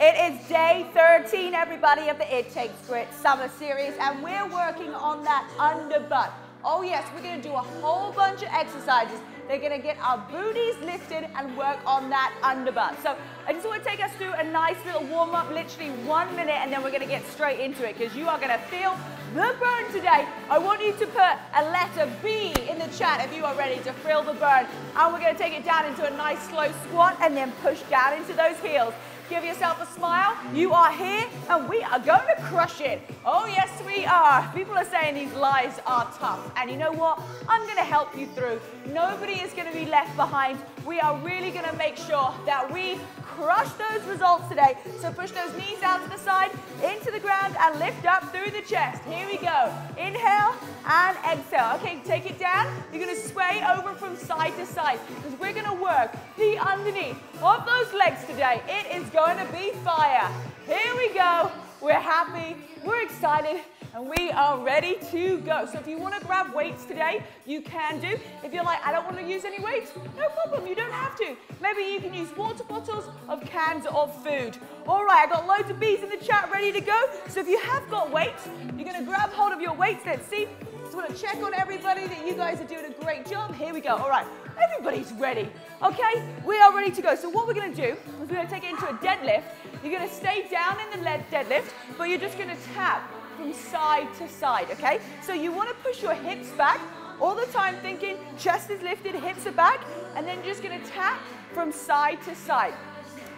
It is day 13, everybody, of the It Takes Grit Summer Series, and we're working on that underbutt. Oh yes, we're going to do a whole bunch of exercises. They're going to get our booties lifted and work on that underbutt. So I just want to take us through a nice little warm-up, literally 1 minute, and then we're going to get straight into it because you are going to feel the burn today. I want you to put a letter B in the chat if you are ready to feel the burn. And we're going to take it down into a nice slow squat and then push down into those heels. Give yourself a smile. You are here and we are going to crush it. Oh yes, we are. People are saying these lives are tough, and you know what? I'm going to help you through. Nobody is going to be left behind. We are really going to make sure that we crush those results today. So push those knees out to the side, into the ground, and lift up through the chest. Here we go. Inhale and exhale. Okay, take it down. You're going to sway over from side to side because we're going to work the underneath of those legs today. It is going to be fire. Here we go. We're happy, we're excited, and we are ready to go. So if you want to grab weights today, you can do. If you're like, I don't want to use any weights, no problem, you don't have to. Maybe you can use water bottles or cans of food. All right, I got loads of bees in the chat ready to go. So if you have got weights, you're going to grab hold of your weights. Let's see. Just want to check on everybody that you guys are doing a great job. Here we go. All right, everybody's ready. Okay, we are ready to go. So what we're going to do is we're going to take it into a deadlift. You're going to stay down in the deadlift, but you're just going to tap from side to side, okay? So you want to push your hips back all the time, thinking chest is lifted, hips are back, and then you're just going to tap from side to side.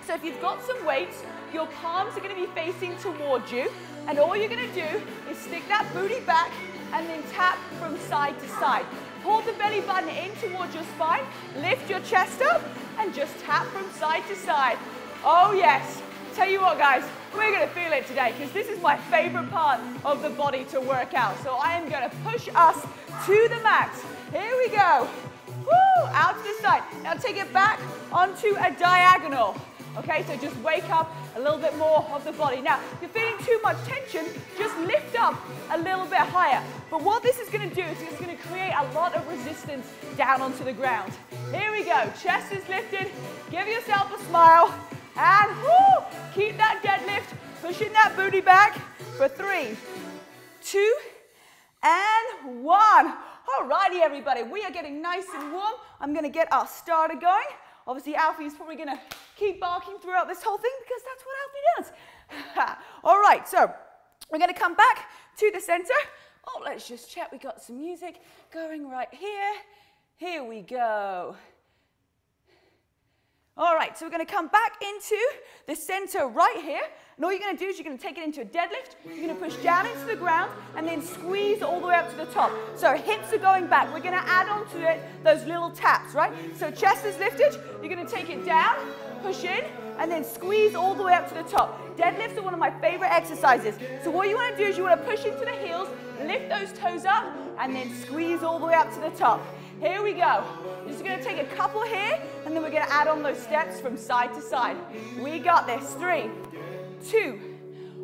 So if you've got some weights, your palms are going to be facing towards you, and all you're going to do is stick that booty back and then tap from side to side. Pull the belly button in towards your spine, lift your chest up, and just tap from side to side. Oh yes. Tell you what, guys, we're going to feel it today because this is my favorite part of the body to work out. So I am going to push us to the max. Here we go. Woo, out to the side. Now take it back onto a diagonal. Okay, so just wake up a little bit more of the body. Now, if you're feeling too much tension, just lift up a little bit higher. But what this is going to do is it's going to create a lot of resistance down onto the ground. Here we go. Chest is lifted. Give yourself a smile. And whoo, keep that deadlift, pushing that booty back for 3, 2, and 1. Alrighty, everybody, we are getting nice and warm. I'm going to get our starter going. Obviously, Alfie's probably going to keep barking throughout this whole thing because that's what Alfie does. All right, so we're going to come back to the center. Oh, let's just check. We got some music going right here. Here we go. All right, so we're going to come back into the center right here. And all you're going to do is you're going to take it into a deadlift. You're going to push down into the ground and then squeeze all the way up to the top. So hips are going back. We're going to add on to it those little taps, right? So chest is lifted. You're going to take it down, push in, and then squeeze all the way up to the top. Deadlifts are one of my favorite exercises. So what you want to do is you want to push into the heels, lift those toes up, and then squeeze all the way up to the top. Here we go. Just going to take a couple here, and then we're going to add on those steps from side to side. We got this. 3, 2,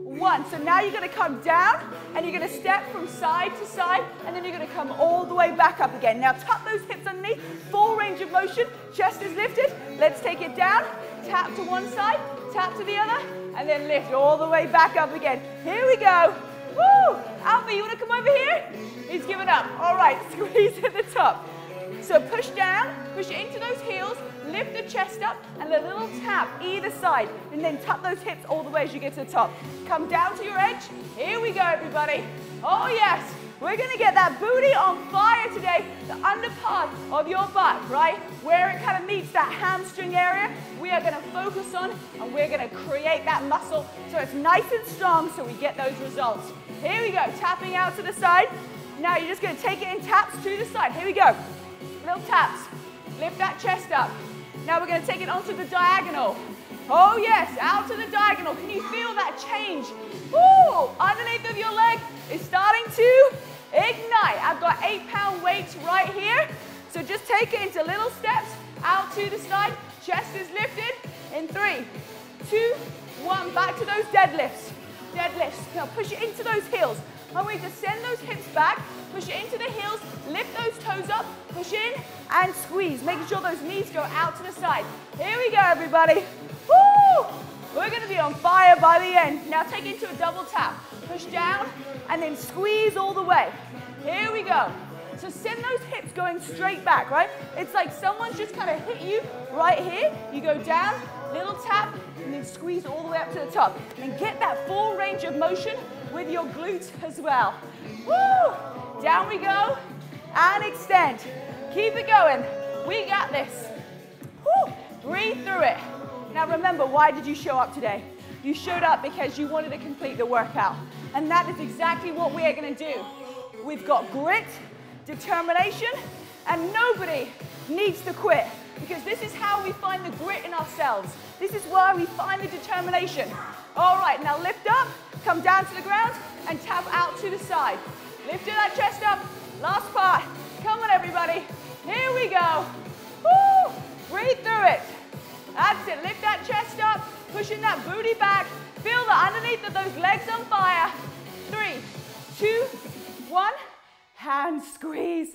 1. So now you're going to come down, and you're going to step from side to side, and then you're going to come all the way back up again. Now tuck those hips underneath, full range of motion, chest is lifted. Let's take it down, tap to one side, tap to the other, and then lift all the way back up again. Here we go. Woo! Alfie, you want to come over here? He's given up. All right, squeeze at the top. So push down, push into those heels, lift the chest up, and a little tap either side. And then tuck those hips all the way as you get to the top. Come down to your edge. Here we go, everybody. Oh, yes. We're going to get that booty on fire today. The underpart of your butt, right? Where it kind of meets that hamstring area, we are going to focus on, and we're going to create that muscle so it's nice and strong so we get those results. Here we go. Tapping out to the side. Now you're just going to take it in taps to the side. Here we go. Little taps, lift that chest up. Now we're going to take it onto the diagonal. Oh yes, out to the diagonal. Can you feel that change? Woo! Underneath of your leg is starting to ignite. I've got 8-pound weights right here. So just take it into little steps, out to the side. Chest is lifted in 3, 2, 1. Back to those deadlifts. Deadlifts. Now push it into those heels. I want you to send those hips back, push it into the heels, lift those toes up, push in and squeeze, making sure those knees go out to the side. Here we go, everybody. Woo! We're gonna be on fire by the end. Now take it to a double tap. Push down and then squeeze all the way. Here we go. So send those hips going straight back, right? It's like someone's just kind of hit you right here. You go down, little tap, and then squeeze all the way up to the top. And get that full range of motion with your glutes as well. Woo! Down we go, and extend. Keep it going. We got this. Woo! Breathe through it. Now remember, why did you show up today? You showed up because you wanted to complete the workout. And that is exactly what we are gonna do. We've got grit, determination, and nobody needs to quit, because this is how we find the grit in ourselves. This is why we find the determination. All right, now lift up, come down to the ground, and tap out to the side. Lift that chest up, last part. Come on, everybody, here we go. Woo! Breathe through it. That's it, lift that chest up, pushing that booty back. Feel the underneath of those legs on fire. 3, 2, 1. Hand squeeze.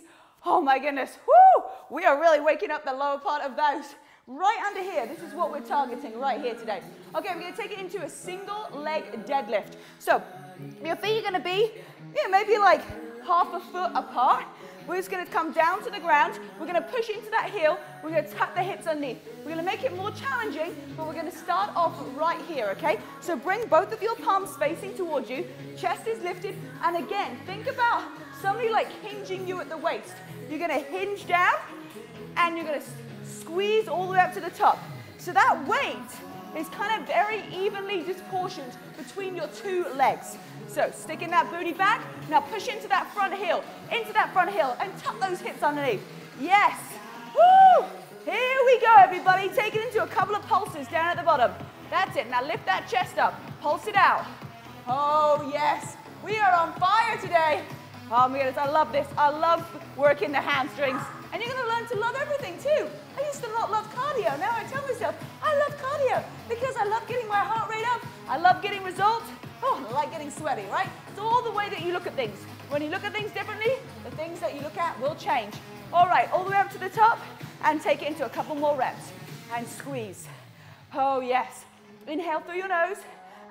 Oh my goodness. Woo! We are really waking up the lower part of those. Right under here. This is what we're targeting right here today. Okay, we're going to take it into a single leg deadlift. So your feet are going to be maybe like half a foot apart. We're just going to come down to the ground. We're going to push into that heel. We're going to tuck the hips underneath. We're going to make it more challenging, but we're going to start off right here, okay? So bring both of your palms facing towards you. Chest is lifted. And again, think about somebody like hinging you at the waist. You're going to hinge down, and you're going to squeeze all the way up to the top. So that weight is kind of very evenly disproportioned between your two legs. So sticking that booty back. Now push into that front heel, and tuck those hips underneath. Yes. Woo! Here we go, everybody. Take it into a couple of pulses down at the bottom. That's it. Now lift that chest up. Pulse it out. Oh, yes. We are on fire today. Oh, my goodness. I love this. I love working the hamstrings. And you're going to learn to love everything, too. I used to not love cardio. Now I tell myself, I love cardio because I love getting my heart rate up. I love getting results. Oh, I like getting sweaty, right? It's all the way that you look at things. When you look at things differently, the things that you look at will change. All right, all the way up to the top, and take it into a couple more reps. And squeeze. Oh, yes. Inhale through your nose,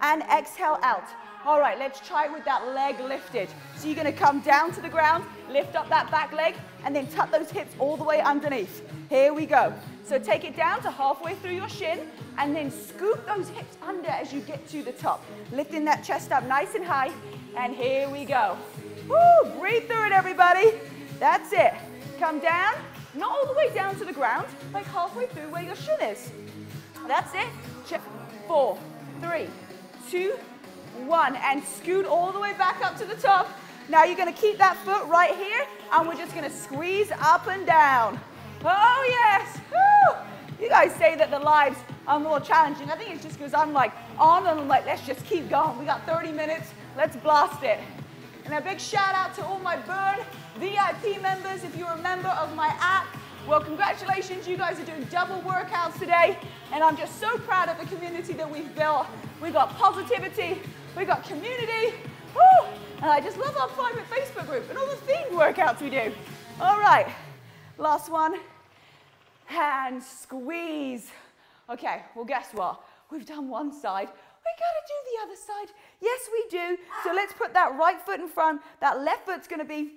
and exhale out. All right, let's try it with that leg lifted. So you're going to come down to the ground, lift up that back leg, and then tuck those hips all the way underneath. Here we go. So take it down to halfway through your shin, and then scoop those hips under as you get to the top. Lifting that chest up nice and high, and here we go. Woo! Breathe through it, everybody. That's it. Come down, not all the way down to the ground, like halfway through where your shin is. That's it. 4, 3, 2, 1, and scoot all the way back up to the top. Now you're going to keep that foot right here, and we're just going to squeeze up and down. Oh, yes. Woo. You guys say that the lives are more challenging. I think it's just because I'm like on, and I'm like, let's just keep going. We got 30 minutes. Let's blast it. And a big shout out to all my Burn VIP members. If you're a member of my app, well, congratulations. You guys are doing double workouts today. And I'm just so proud of the community that we've built. We've got positivity. We've got community. Woo! And I just love our private Facebook group and all the themed workouts we do. All right. Last one. And squeeze. Okay, well, guess what? We've done one side. We gotta do the other side. Yes, we do. So let's put that right foot in front. That left foot's gonna be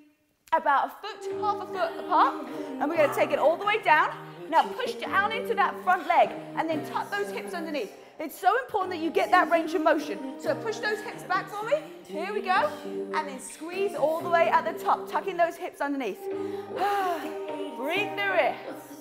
about a foot, half a foot apart. And we're gonna take it all the way down. Now push down into that front leg, and then tuck those hips underneath. It's so important that you get that range of motion. So push those hips back for me. Here we go. And then squeeze all the way at the top, tucking those hips underneath. Breathe through it.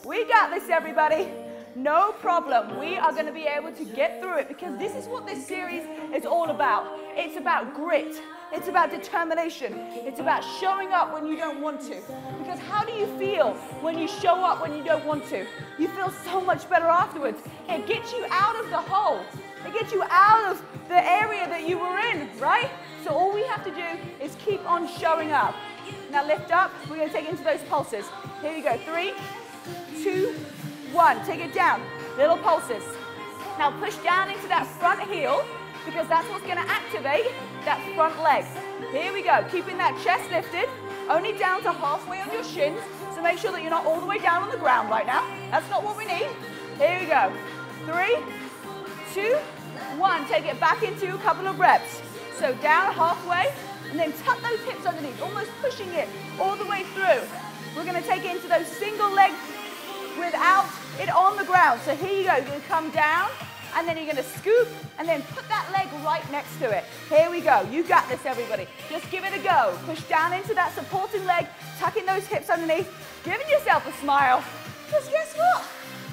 We got this, everybody. No problem. We are going to be able to get through it, because this is what this series is all about. It's about grit. It's about determination. It's about showing up when you don't want to. Because how do you feel when you show up when you don't want to? You feel so much better afterwards. It gets you out of the hole. It gets you out of the area that you were in, right? So all we have to do is keep on showing up. Now lift up. We're going to take it into those pulses. Here you go. 3, 2, 1, take it down, little pulses. Now push down into that front heel, because that's what's gonna activate that front leg. Here we go, keeping that chest lifted, only down to halfway on your shins, so make sure that you're not all the way down on the ground right now. That's not what we need. Here we go, 3, 2, One, take it back into a couple of reps. So down halfway, and then tuck those hips underneath, almost pushing it all the way through. We're going to take it into those single legs without it on the ground. So here you go, you're going to come down, and then you're going to scoop, and then put that leg right next to it. Here we go, you got this everybody. Just give it a go, push down into that supporting leg, tucking those hips underneath, giving yourself a smile, because guess what?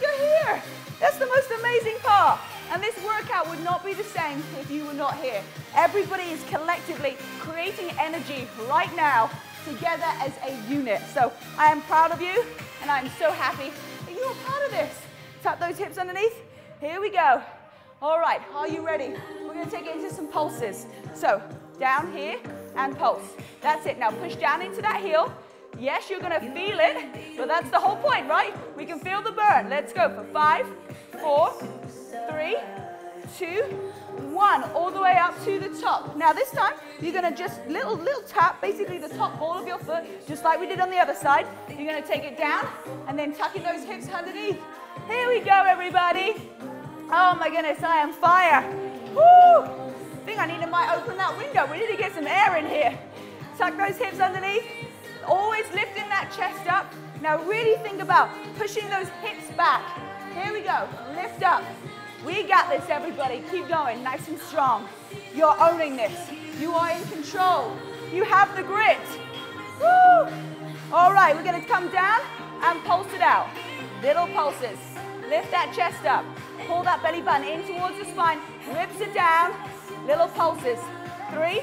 You're here. That's the most amazing part. And this workout would not be the same if you were not here. Everybody is collectively creating energy right now, together as a unit. So I am proud of you, and I'm so happy that you're part of this. Tuck those hips underneath. Here we go. All right, are you ready? We're gonna take it into some pulses. So down here and pulse. That's it, now push down into that heel. Yes, you're gonna feel it, but that's the whole point, right? We can feel the burn. Let's go for 5, 4, 3, 2, 1, all the way up to the top. Now this time, you're gonna just little tap, basically the top ball of your foot, just like we did on the other side. You're gonna take it down, and then tucking those hips underneath. Here we go, everybody. Oh my goodness, I am fire. Woo! I think I need to might open that window. We need to get some air in here. Tuck those hips underneath. Always lifting that chest up. Now really think about pushing those hips back. Here we go, lift up. We got this everybody, keep going, nice and strong. You're owning this, you are in control. You have the grit. Woo! All right, we're gonna come down and pulse it out. Little pulses, lift that chest up. Pull that belly button in towards the spine, ribs are down, little pulses. 3,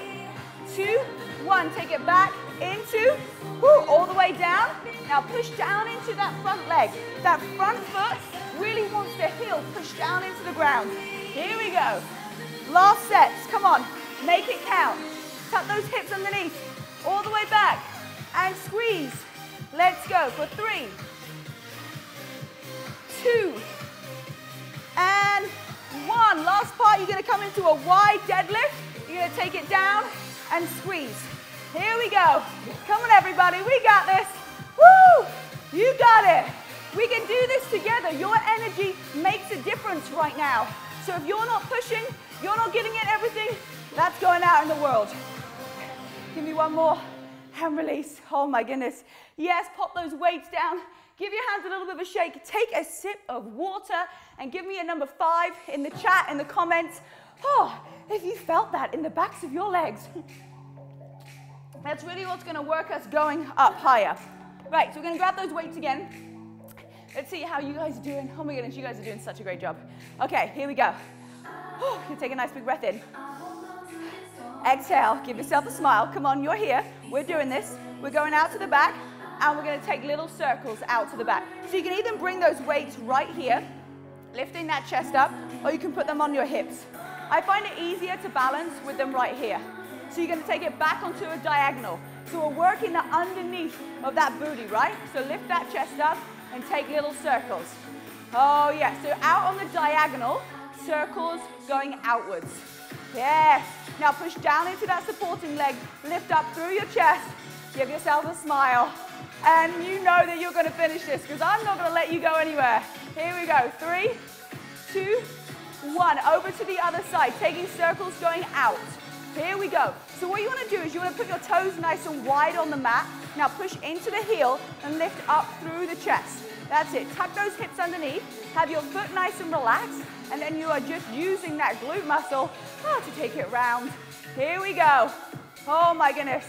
2, 1, take it back. Into, whoo, all the way down. Now push down into that front leg. That front foot really wants the heel push down into the ground. Here we go. Last sets, come on, make it count. Tuck those hips underneath, all the way back, and squeeze. Let's go for 3, 2, and 1. Last part, you're gonna come into a wide deadlift. You're gonna take it down and squeeze. Here we go. Come on, everybody. We got this. Woo! You got it. We can do this together. Your energy makes a difference right now. So if you're not pushing, you're not giving it everything, that's going out in the world. Give me one more. And release. Oh, my goodness. Yes, pop those weights down. Give your hands a little bit of a shake. Take a sip of water and give me a number 5 in the chat, in the comments. Oh, if you felt that in the backs of your legs. That's really what's going to work us going up higher. Right, so we're going to grab those weights again. Let's see how you guys are doing. Oh my goodness, you guys are doing such a great job. Okay, here we go. Whew, you take a nice big breath in. Exhale, give yourself a smile. Come on, you're here. We're doing this. We're going out to the back, and we're going to take little circles out to the back. So you can either bring those weights right here, lifting that chest up, or you can put them on your hips. I find it easier to balance with them right here. So you're going to take it back onto a diagonal. So we're working the underneath of that booty, right? So lift that chest up and take little circles. Oh, yeah. So out on the diagonal, circles going outwards. Yes. Now push down into that supporting leg. Lift up through your chest. Give yourself a smile. And you know that you're going to finish this because I'm not going to let you go anywhere. Here we go. 3, 2, 1. Over to the other side. Taking circles going out. Here we go. So what you want to do is you want to put your toes nice and wide on the mat. Now push into the heel and lift up through the chest. That's it. Tuck those hips underneath. Have your foot nice and relaxed. And then you are just using that glute muscle to take it round. Here we go. Oh my goodness.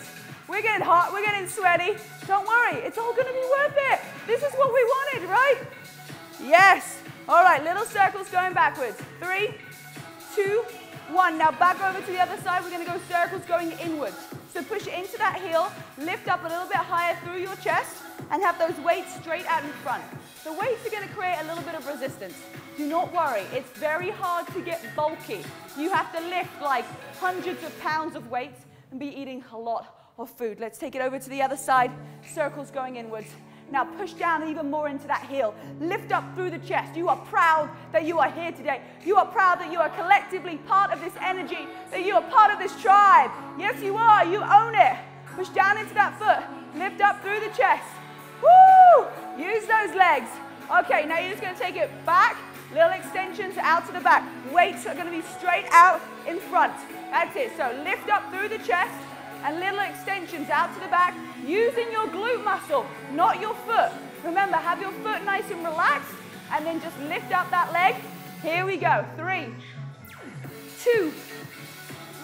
We're getting hot. We're getting sweaty. Don't worry. It's all going to be worth it. This is what we wanted, right? Yes. All right. Little circles going backwards. 3, 2, 1, now back over to the other side. We're going to go circles going inwards. So push into that heel, lift up a little bit higher through your chest, and have those weights straight out in front. The weights are going to create a little bit of resistance. Do not worry, it's very hard to get bulky. You have to lift like hundreds of pounds of weights and be eating a lot of food. Let's take it over to the other side, circles going inwards. Now push down even more into that heel. Lift up through the chest. You are proud that you are here today. You are proud that you are collectively part of this energy, that you are part of this tribe. Yes, you are. You own it. Push down into that foot. Lift up through the chest. Woo! Use those legs. Okay, now you're just going to take it back Little extensions out to the back. Weights are going to be straight out in front. That's it. So lift up through the chest and little extensions out to the back, using your glute muscle, not your foot. Remember, have your foot nice and relaxed, and then just lift up that leg. Here we go. 3, 2,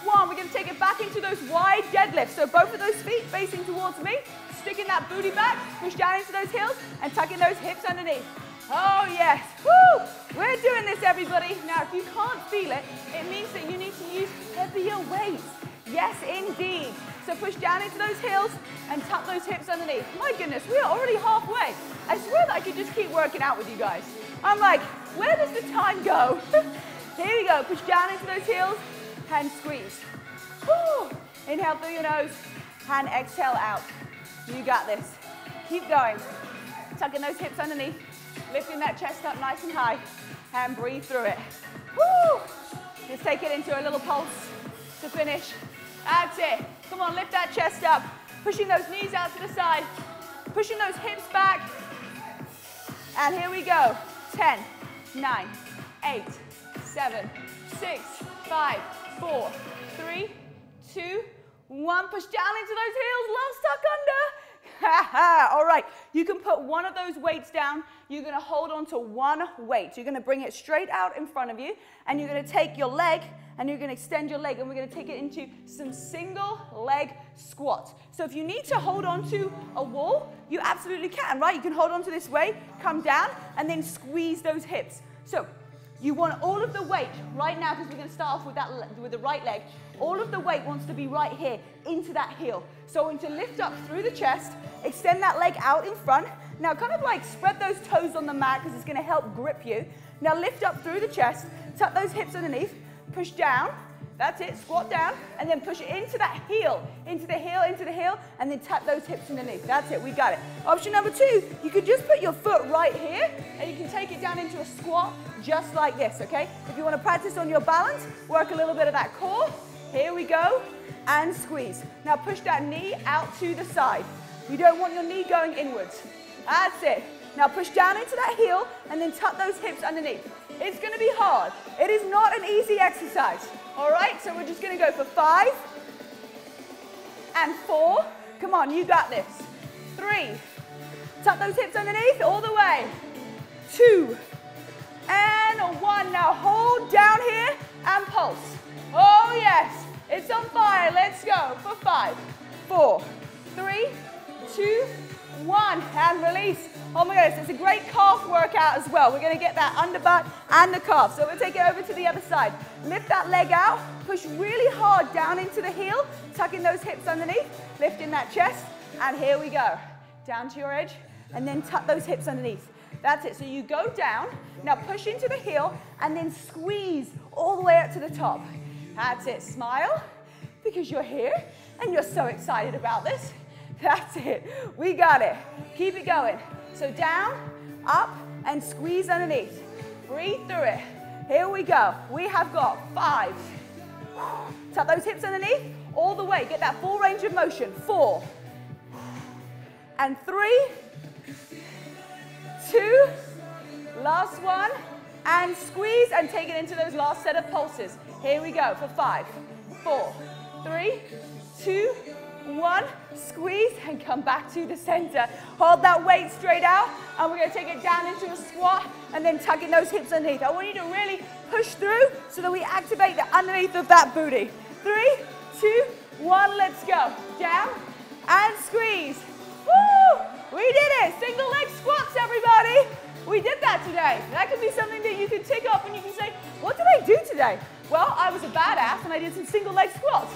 1. We're going to take it back into those wide deadlifts. So both of those feet facing towards me, sticking that booty back, push down into those heels, and tucking those hips underneath. Oh yes, woo! We're doing this, everybody. Now, if you can't feel it, it means that you need to use heavier weights. Yes, indeed. So push down into those heels and tuck those hips underneath. My goodness, we are already halfway. I swear that I could just keep working out with you guys. I'm like, where does the time go? Here we go, push down into those heels and squeeze. Woo! Inhale through your nose and exhale out. You got this. Keep going. Tucking those hips underneath, lifting that chest up nice and high, and breathe through it. Woo! Just take it into a little pulse to finish. That's it. Come on, lift that chest up, pushing those knees out to the side, pushing those hips back. And here we go. 10, 9, 8, 7, 6, 5, 4, 3, 2, 1. Push down into those heels, last tuck under. All right, you can put one of those weights down. You're going to hold on to one weight. You're going to bring it straight out in front of you, and you're going to take your leg, and you're going to extend your leg, and we're going to take it into some single leg squat. So if you need to hold on to a wall, you absolutely can, right? You can hold on to this way, come down, and then squeeze those hips. So you want all of the weight right now, because we're going to start off with that, with the right leg. All of the weight wants to be right here into that heel. So I want you to lift up through the chest, extend that leg out in front. Now kind of like spread those toes on the mat, because it's going to help grip you. Now lift up through the chest, tuck those hips underneath, push down, that's it, squat down, and then push into that heel, into the heel, into the heel, and then tap those hips underneath. That's it, we got it. Option number 2, you could just put your foot right here, and you can take it down into a squat, just like this, okay? If you want to practice on your balance, work a little bit of that core. Here we go, and squeeze. Now push that knee out to the side. You don't want your knee going inwards. That's it. Now push down into that heel, and then tuck those hips underneath. It's going to be hard. It is not an easy exercise. All right, so we're just going to go for 5 and 4. Come on, you got this. 3, tuck those hips underneath all the way. 2 and 1. Now hold down here and pulse. Oh, yes, it's on fire. Let's go for 5, 4, 3, 2, 1, and release. Oh my goodness, it's a great calf workout as well. We're going to get that under butt and the calf. So we'll take it over to the other side. Lift that leg out, push really hard down into the heel, tucking those hips underneath, lifting that chest, and here we go. Down to your edge, and then tuck those hips underneath. That's it. So you go down, now push into the heel, and then squeeze all the way up to the top. That's it. Smile, because you're here, and you're so excited about this. That's it. We got it. Keep it going. So down, up, and squeeze underneath. Breathe through it. Here we go. We have got 5. Tuck those hips underneath all the way. Get that full range of motion. 4 and 3, 2, last one, and squeeze, and take it into those last set of pulses. Here we go for 5, 4, 3, 2, 1, squeeze, and come back to the center. Hold that weight straight out, and we're going to take it down into a squat, and then tucking those hips underneath. I want you to really push through so that we activate the underneath of that booty. 3, 2, 1, let's go. Down and squeeze. Woo! We did it. Single leg squats, everybody. We did that today. That could be something that you can tick off, and you can say, what did I do today? Well, I was a badass, and I did some single leg squats.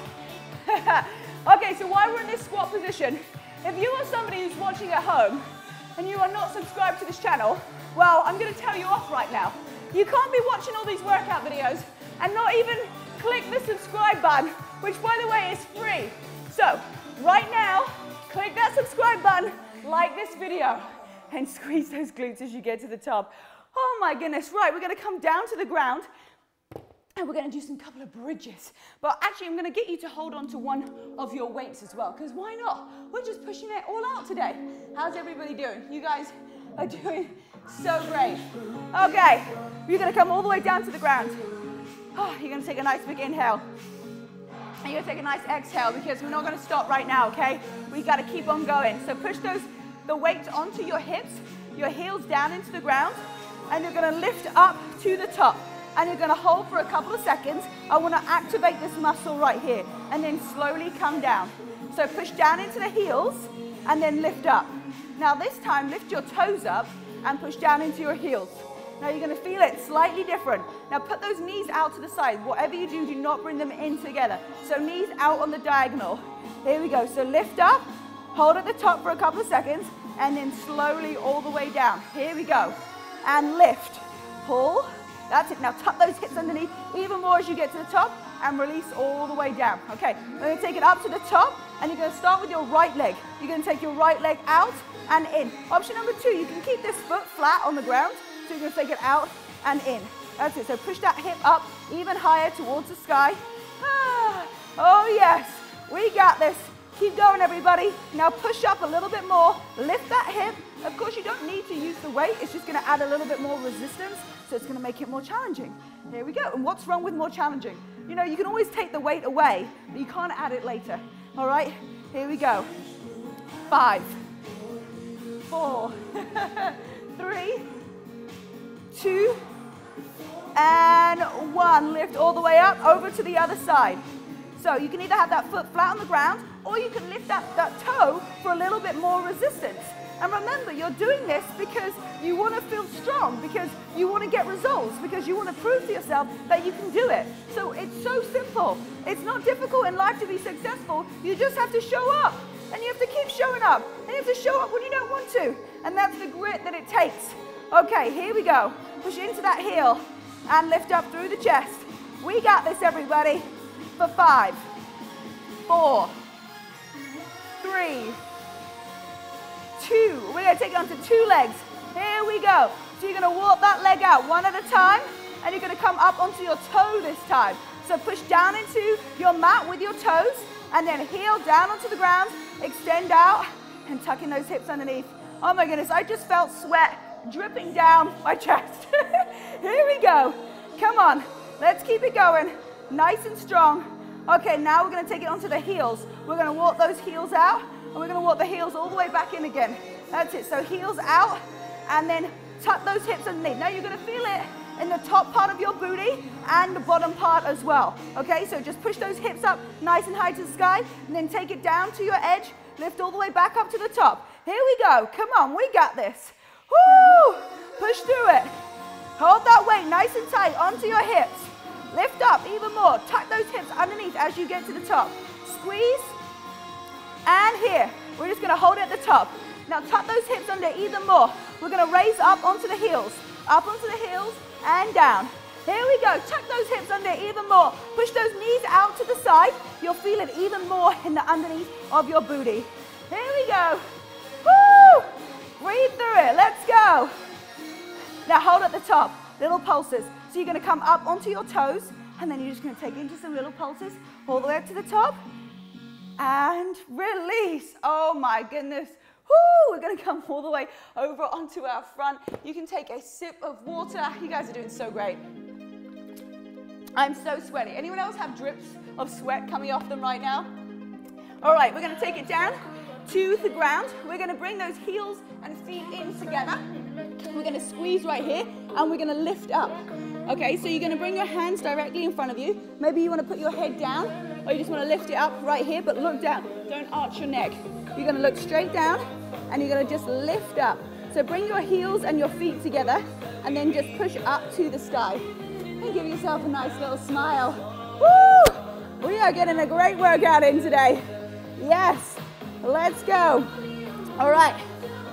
Okay, so while we're in this squat position, if you are somebody who's watching at home and you are not subscribed to this channel, well, I'm going to tell you off right now. You can't be watching all these workout videos and not even click the subscribe button, which, by the way, is free. So right now, click that subscribe button, like this video, and squeeze those glutes as you get to the top. Oh my goodness, right, we're going to come down to the ground, and we're going to do some couple of bridges. But actually, I'm going to get you to hold on to one of your weights as well, because why not? We're just pushing it all out today. How's everybody doing? You guys are doing So great. Okay, you're going to come all the way down to the ground. You're going to take a nice big inhale. And you're going to take a nice exhale because we're not going to stop right now, okay? We've got to keep on going. So push the weight onto your hips, your heels down into the ground, and you're going to lift up to the top. And you're going to hold for a couple of seconds. I want to activate this muscle right here and then slowly come down. So push down into the heels and then lift up. Now this time, lift your toes up and push down into your heels. Now you're going to feel it slightly different. Now put those knees out to the side. Whatever you do, do not bring them in together. So knees out on the diagonal. Here we go. So lift up, hold at the top for a couple of seconds, and then slowly all the way down. Here we go. And lift, pull. That's it. Now tuck those hips underneath even more as you get to the top and release all the way down. Okay, we're going to take it up to the top and you're going to start with your right leg. You're going to take your right leg out and in. Option number two, you can keep this foot flat on the ground. So you're going to take it out and in. That's it. So push that hip up even higher towards the sky. Oh yes, we got this. Keep going everybody. Now push up a little bit more. Lift that hip. Of course you don't need to use the weight. It's just going to add a little bit more resistance. So it's going to make it more challenging. There we go. And what's wrong with more challenging? You know, you can always take the weight away, but you can't add it later. All right? Here we go. 5, 4, 3, 2, and 1. Lift all the way up over to the other side. So you can either have that foot flat on the ground, or you can lift that toe for a little bit more resistance. And remember, you're doing this because you want to feel strong, because you want to get results, because you want to prove to yourself that you can do it. So it's so simple. It's not difficult in life to be successful. You just have to show up, and you have to keep showing up, and you have to show up when you don't want to. And that's the grit that it takes. Okay, here we go. Push into that heel and lift up through the chest. We got this, everybody, for 5, 4, 3, 2. We're going to take it onto 2 legs. Here we go. So you're going to walk that leg out one at a time, and you're going to come up onto your toe this time. So push down into your mat with your toes, and then heel down onto the ground, extend out, and tuck in those hips underneath. Oh my goodness, I just felt sweat dripping down my chest. Here we go. Come on. Let's keep it going. Nice and strong. Okay, now we're going to take it onto the heels. We're going to walk those heels out. And we're going to walk the heels all the way back in again. That's it. So heels out and then tuck those hips underneath. Now you're going to feel it in the top part of your booty and the bottom part as well. Okay, so just push those hips up nice and high to the sky and then take it down to your edge. Lift all the way back up to the top. Here we go. Come on, we got this. Woo! Push through it. Hold that weight nice and tight onto your hips. Lift up even more. Tuck those hips underneath as you get to the top. Squeeze. And here, we're just going to hold it at the top. Now tuck those hips under even more. We're going to raise up onto the heels. Up onto the heels and down. Here we go. Tuck those hips under even more. Push those knees out to the side. You'll feel it even more in the underneath of your booty. Here we go. Woo! Breathe through it. Let's go. Now hold at the top. Little pulses. So you're going to come up onto your toes. And then you're just going to take into some little pulses all the way up to the top. And release. Oh my goodness. Woo! We're going to come all the way over onto our front. You can take a sip of water. You guys are doing so great. I'm so sweaty. Anyone else have drips of sweat coming off them right now? All right, we're going to take it down to the ground. We're going to bring those heels and feet in together. We're going to squeeze right here and we're going to lift up. Okay, so you're going to bring your hands directly in front of you. Maybe you want to put your head down. Or you just want to lift it up right here, but look down. Don't arch your neck. You're going to look straight down, and you're going to just lift up. So bring your heels and your feet together, and then just push up to the sky. And give yourself a nice little smile. Woo! We are getting a great workout in today. Yes, let's go. All right.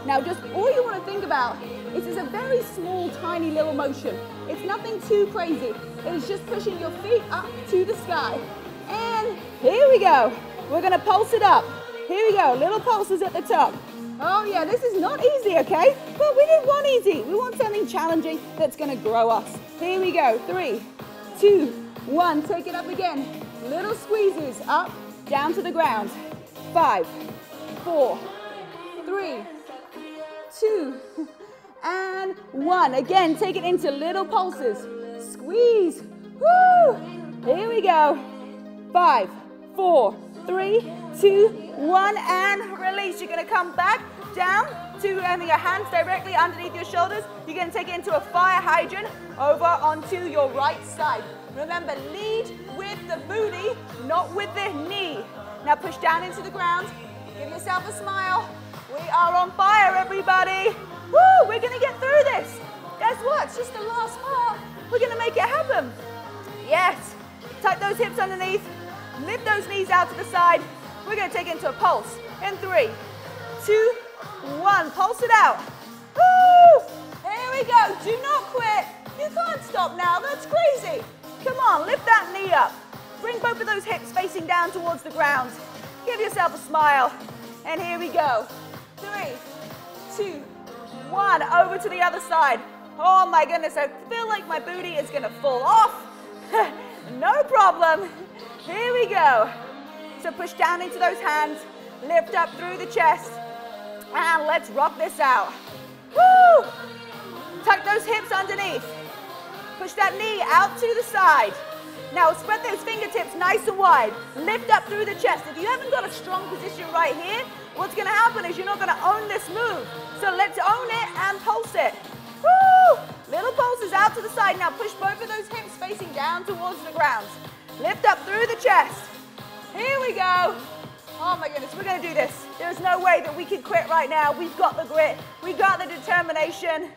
Now just all you want to think about is a very small, tiny little motion. It's nothing too crazy. It's just pushing your feet up to the sky. And here we go. We're going to pulse it up. Here we go. Little pulses at the top. Oh, yeah, this is not easy, okay? But we didn't want easy. We want something challenging that's going to grow us. Here we go. 3, 2, 1. Take it up again. Little squeezes up, down to the ground. 5, 4, 3, 2, and one. Again, take it into little pulses. Squeeze. Woo! Here we go. 5, 4, 3, 2, 1, and release. You're going to come back down to having your hands directly underneath your shoulders. You're going to take it into a fire hydrant over onto your right side. Remember, lead with the booty, not with the knee. Now push down into the ground. Give yourself a smile. We are on fire, everybody. Woo, we're going to get through this. Guess what? It's just the last part. We're going to make it happen. Yes. Tuck those hips underneath. Lift those knees out to the side. We're going to take it into a pulse. In 3, 2, 1. Pulse it out. Woo! Here we go. Do not quit. You can't stop now. That's crazy. Come on. Lift that knee up. Bring both of those hips facing down towards the ground. Give yourself a smile. And here we go. 3, 2, 1. Over to the other side. Oh my goodness. I feel like my booty is going to fall off. No problem. Here we go. So push down into those hands. Lift up through the chest. And let's rock this out. Woo! Tuck those hips underneath. Push that knee out to the side. Now spread those fingertips nice and wide. Lift up through the chest. If you haven't got a strong position right here, what's going to happen is you're not going to own this move. So let's own it and pulse it. Woo! Little pulses out to the side. Now push both of those hips facing down towards the ground. Lift up through the chest. Here we go. Oh my goodness, we're going to do this. There's no way that we can quit right now. We've got the grit. We've got the determination.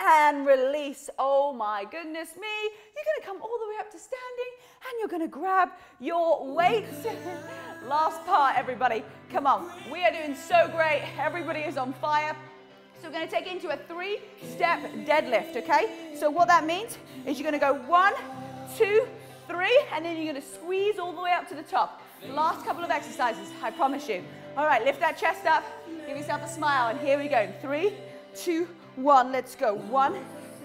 And release. Oh my goodness me. You're going to come all the way up to standing and you're going to grab your weights. Last part, everybody. Come on. We are doing so great. Everybody is on fire. So we're going to take it into a 3-step deadlift, okay? So what that means is you're going to go 1, 2, 3, and then you're going to squeeze all the way up to the top. Last couple of exercises, I promise you. All right, lift that chest up, give yourself a smile, and here we go. 3, 2, 1, let's go. 1,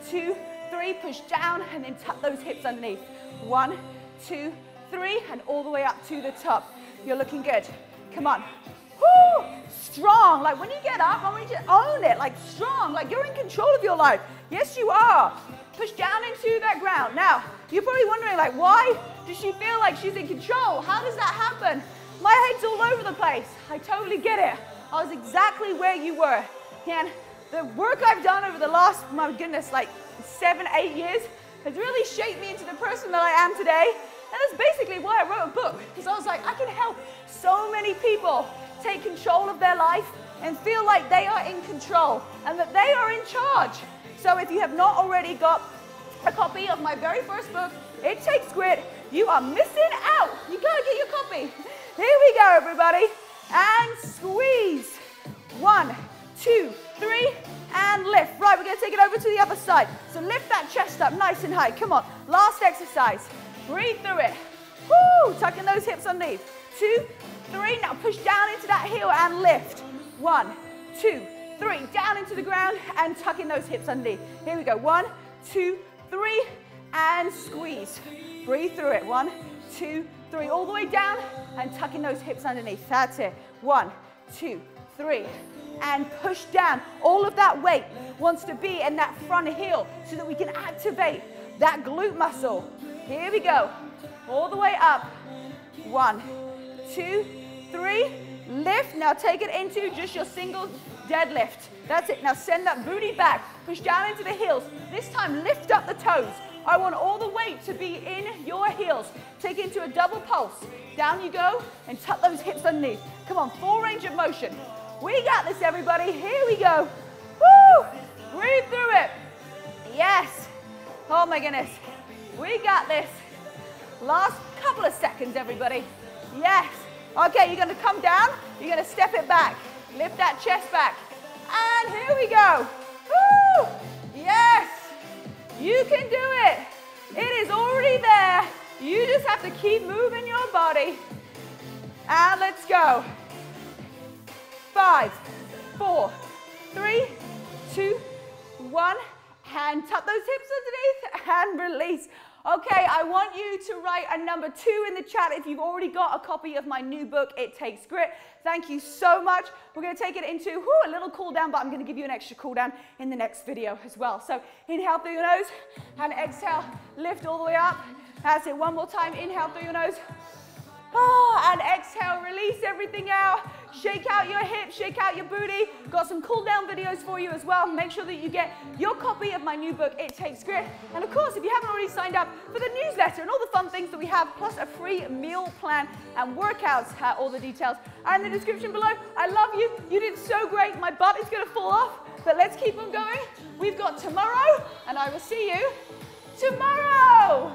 2, 3, push down, and then tuck those hips underneath. 1, 2, 3, and all the way up to the top. You're looking good. Come on. Woo! Strong, like when you get up, I want you to own it, like strong, like you're in control of your life. Yes, you are. Push down into that ground. Now, you're probably wondering, like, why does she feel like she's in control? How does that happen? My head's all over the place. I totally get it. I was exactly where you were. And the work I've done over the last, my goodness, like 7, 8 years has really shaped me into the person that I am today. And that's basically why I wrote a book, because I was like, I can help so many people take control of their life and feel like they are in control and that they are in charge. So if you have not already got a copy of my very first book, It Takes Grit, you are missing out. You gotta get your copy. Here we go, everybody. And squeeze. 1, 2, 3, and lift. Right, we're gonna take it over to the other side. So lift that chest up nice and high. Come on, last exercise. Breathe through it. Woo, tucking those hips underneath. 2, 3, now push down into that heel and lift. 1, 2, 3, down into the ground and tucking those hips underneath. Here we go. 1, 2, 3, and squeeze. Breathe through it. 1, 2, 3, all the way down and tucking those hips underneath. That's it. 1, 2, 3, and push down. All of that weight wants to be in that front heel so that we can activate that glute muscle. Here we go. All the way up. 1, 2, 3, lift. Now take it into just your single deadlift. That's it. Now send that booty back. Push down into the heels. This time lift up the toes. I want all the weight to be in your heels. Take it into a double pulse. Down you go and tuck those hips underneath. Come on, full range of motion. We got this, everybody. Here we go. Woo! Breathe through it. Yes. Oh my goodness. We got this. Last couple of seconds, everybody. Yes. Okay, you're going to come down. You're going to step it back. Lift that chest back. And here we go. Woo! Yes. You can do it. It is already there. You just have to keep moving your body. And let's go. 5, 4, 3, 2, 1. and tuck those hips underneath and release. Okay, I want you to write a number 2 in the chat if you've already got a copy of my new book, It Takes Grit. Thank you so much. We're going to take it into a little cool down, but I'm going to give you an extra cool down in the next video as well. So inhale through your nose and exhale, lift all the way up. That's it, one more time, inhale through your nose. Oh, and exhale, release everything out. Shake out your hips, shake out your booty. Got some cool down videos for you as well. Make sure that you get your copy of my new book, It Takes Grit. And of course, if you haven't already signed up for the newsletter and all the fun things that we have, plus a free meal plan and workouts, all the details are in the description below. I love you. You did so great. My butt is going to fall off, but let's keep on going. We've got tomorrow, and I will see you tomorrow.